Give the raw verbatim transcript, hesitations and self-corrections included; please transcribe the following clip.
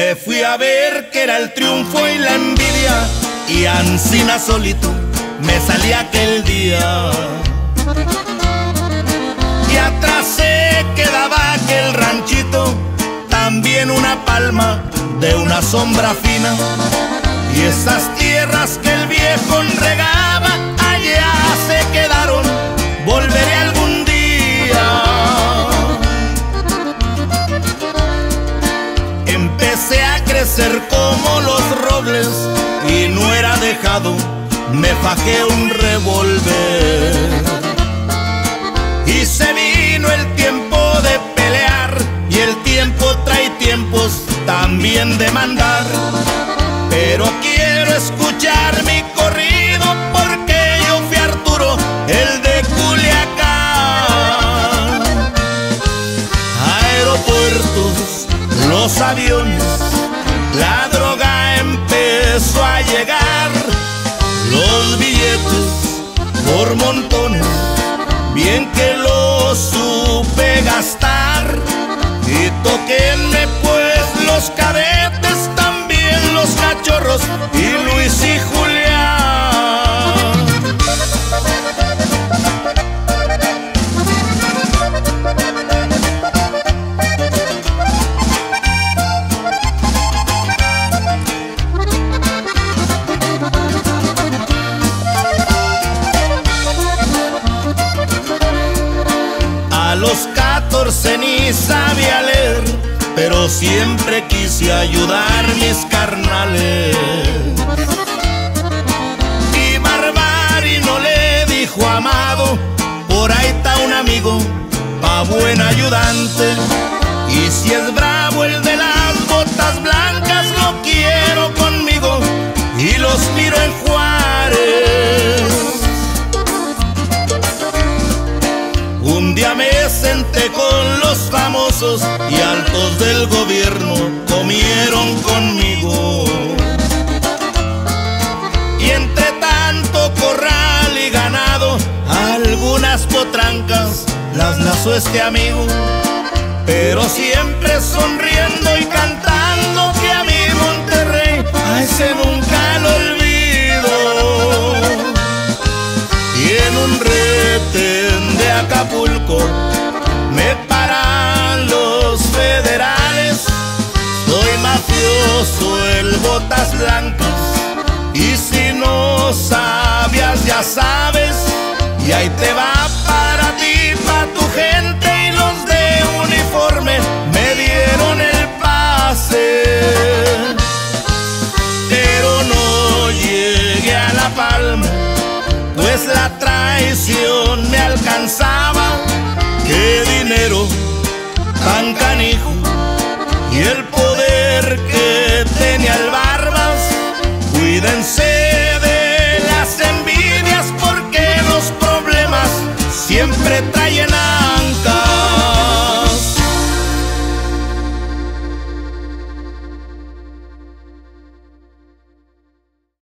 Me fui a ver que era el triunfo y la envidia, y ansina solito me salí aquel día. Y atrás se quedaba aquel ranchito, también una palma de una sombra fina, y esas tierras que el viejo regaba allá se quedaron, volveré algún día. Empecé a crecer como los robles y no era dejado, me fajé un revólver. Y se vino el tiempo de pelear, y el tiempo trae tiempos también de mandar, pero quiero escuchar mi corrido porque yo fui Arturo, el de Culiacán. Aeropuertos, los aviones, la droga empezó a llegar, los billetes por montones, bien que los supe gastar, y toquenme pues los cadetes, también los cachorros y Luis y Julián. Ni sabía leer, pero siempre quise ayudar mis carnales. Y Barbarino le dijo a Amado, por ahí está un amigo pa' buen ayudante, y si es bravo el de las botas blancas lo quiero conmigo, y los miro en Juárez. Un día me senté con los famosos y altos del gobierno comieron conmigo, y entre tanto corral y ganado algunas potrancas las lazó este amigo, pero siempre sonriendo y cantando que a mi Monterrey a ese nunca lo olvido. Y en un retén de Acapulco me paran los federales, soy mafioso el botas blancas, y si no sabías ya sabes, y ahí te va para